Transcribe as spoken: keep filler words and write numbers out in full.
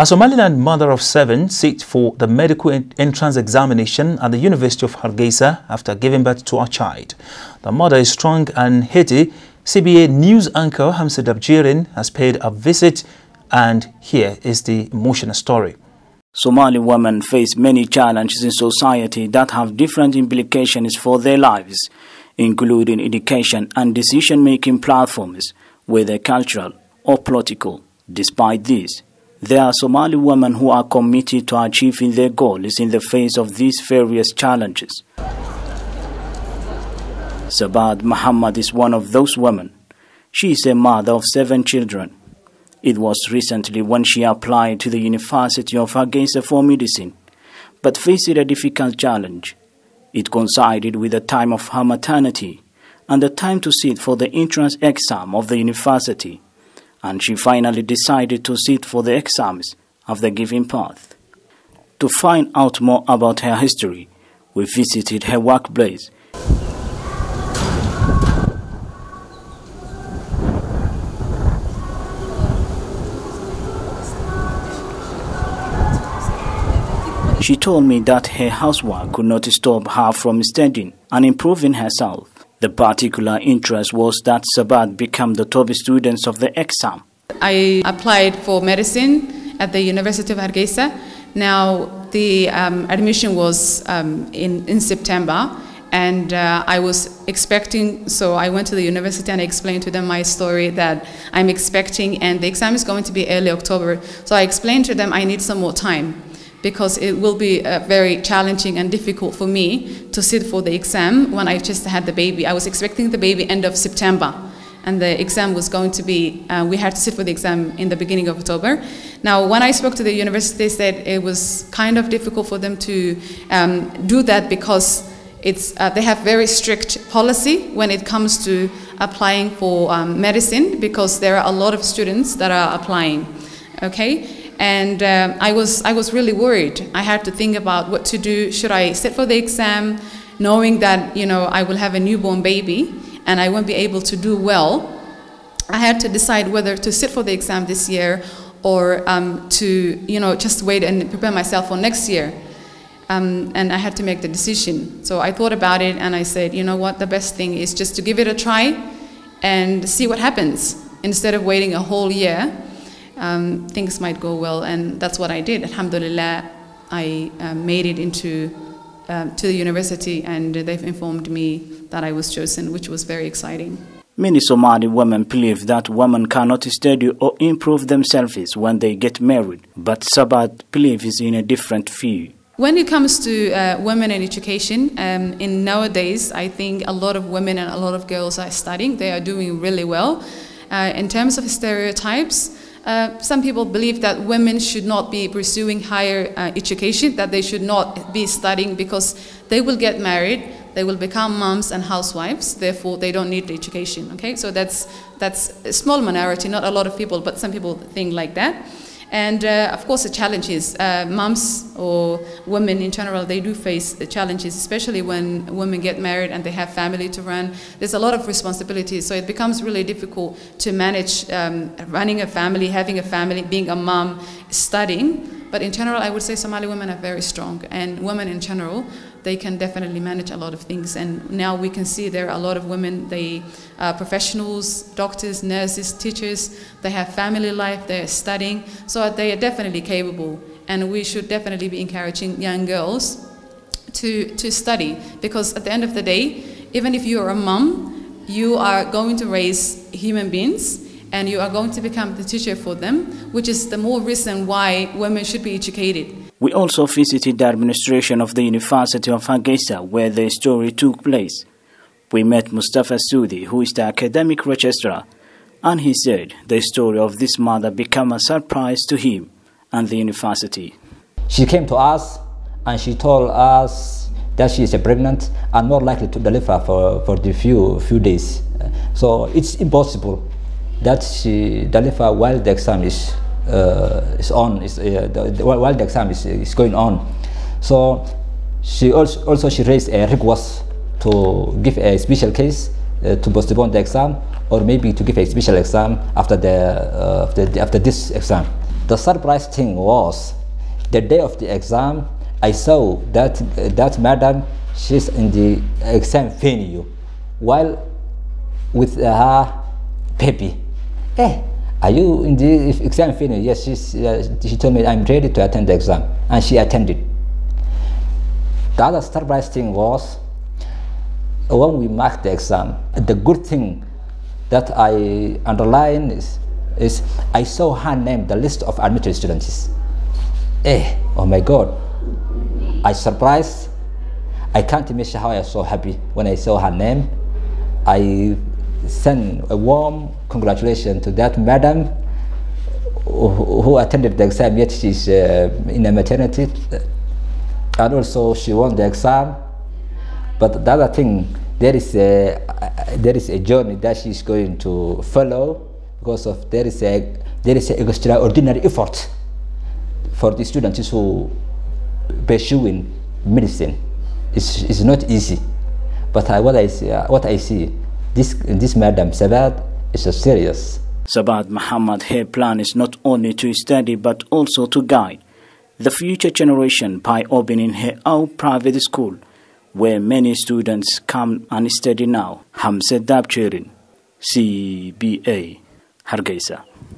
A Somaliland mother of seven sits for the medical entrance examination at the University of Hargeisa after giving birth to her child. The mother is strong and healthy. C B A news anchor Hamse Daabjeerin has paid a visit, and here is the emotional story. Somali women face many challenges in society that have different implications for their lives, including education and decision-making platforms, whether cultural or political. Despite this, there are Somali women who are committed to achieving their goals in the face of these various challenges. Sabad Muhammad is one of those women. She is a mother of seven children. It was recently when she applied to the University of Hargeisa for medicine, but faced a difficult challenge. It coincided with the time of her maternity and the time to sit for the entrance exam of the university, and she finally decided to sit for the exams after giving birth. To find out more about her history, we visited her workplace. She told me that her housework could not stop her from studying and improving herself. The particular interest was that Sabad became the top students of the exam. I applied for medicine at the University of Hargeisa. Now the um, admission was um, in, in September, and uh, I was expecting, so I went to the university and I explained to them my story that I'm expecting, and the exam is going to be early October. So I explained to them I need some more time, because it will be uh, very challenging and difficult for me to sit for the exam when I just had the baby. I was expecting the baby end of September, and the exam was going to be, uh, we had to sit for the exam in the beginning of October. Now, when I spoke to the university, they said it was kind of difficult for them to um, do that, because it's, uh, they have very strict policy when it comes to applying for um, medicine, because there are a lot of students that are applying, okay? And uh, I was I was really worried. I had to think about what to do. Should I sit for the exam, knowing that, you know, I will have a newborn baby and I won't be able to do well? I had to decide whether to sit for the exam this year or um, to, you know, just wait and prepare myself for next year. Um, and I had to make the decision. So I thought about it and I said, you know what, the best thing is just to give it a try and see what happens instead of waiting a whole year. Um, things might go well, and that's what I did. Alhamdulillah, I uh, made it into uh, to the university, and they've informed me that I was chosen, which was very exciting. Many Somali women believe that women cannot study or improve themselves when they get married, but Sabad belief is in a different view. When it comes to uh, women and education, um, in nowadays, I think a lot of women and a lot of girls are studying. They are doing really well. Uh, in terms of stereotypes, Uh, some people believe that women should not be pursuing higher uh, education, that they should not be studying because they will get married, they will become moms and housewives, therefore they don't need the education. Okay, so that's, that's a small minority, not a lot of people, but some people think like that. And uh, of course the challenges, uh, moms or women in general, they do face the challenges, especially when women get married and they have family to run. There's a lot of responsibilities, so it becomes really difficult to manage um, running a family, having a family, being a mom, studying. But in general, I would say Somali women are very strong, and women in general, they can definitely manage a lot of things. And now we can see there are a lot of women, they are professionals, doctors, nurses, teachers, they have family life, they are studying, so they are definitely capable. And we should definitely be encouraging young girls to, to study, because at the end of the day, even if you are a mom, you are going to raise human beings, and you are going to become the teacher for them, which is the more reason why women should be educated. We also visited the administration of the University of Hargeisa, where the story took place. We met Mustafa Sudi, who is the academic registrar, and he said the story of this mother became a surprise to him and the university. She came to us and she told us that she is pregnant and not likely to deliver for, for the few, few days. So it's impossible that she deliver while the exam is uh, is on, is uh, the, the, while the exam is, is going on. So she also also she raised a request to give a special case uh, to postpone the exam, or maybe to give a special exam after the uh, after, the, after this exam. The surprise thing was, the day of the exam, I saw that that madam, she's in the exam venue, while with her baby. Hey, are you in the exam venue? Yes, she's, uh, she told me, I'm ready to attend the exam, and she attended. The other surprise thing was, when we marked the exam, the good thing that I underline is, is I saw her name, the list of admitted students. Eh, oh my God, I surprised. I can't imagine how I was so happy when I saw her name. I sent a warm congratulations to that madam who, who attended the exam, yet she's uh, in a maternity. And also she won the exam. But the other thing, there is a there is a journey that she's going to follow, because of there is a there is an extraordinary effort for the students who pursuing medicine. It's, it's not easy, but I, what I see, what I see, this this madam Sabad is so serious. Sabad Muhammad, her plan is not only to study but also to guide the future generation by opening her own private school, where many students come and study now. Hamse Daabjeerin, C B A, Hargeisa.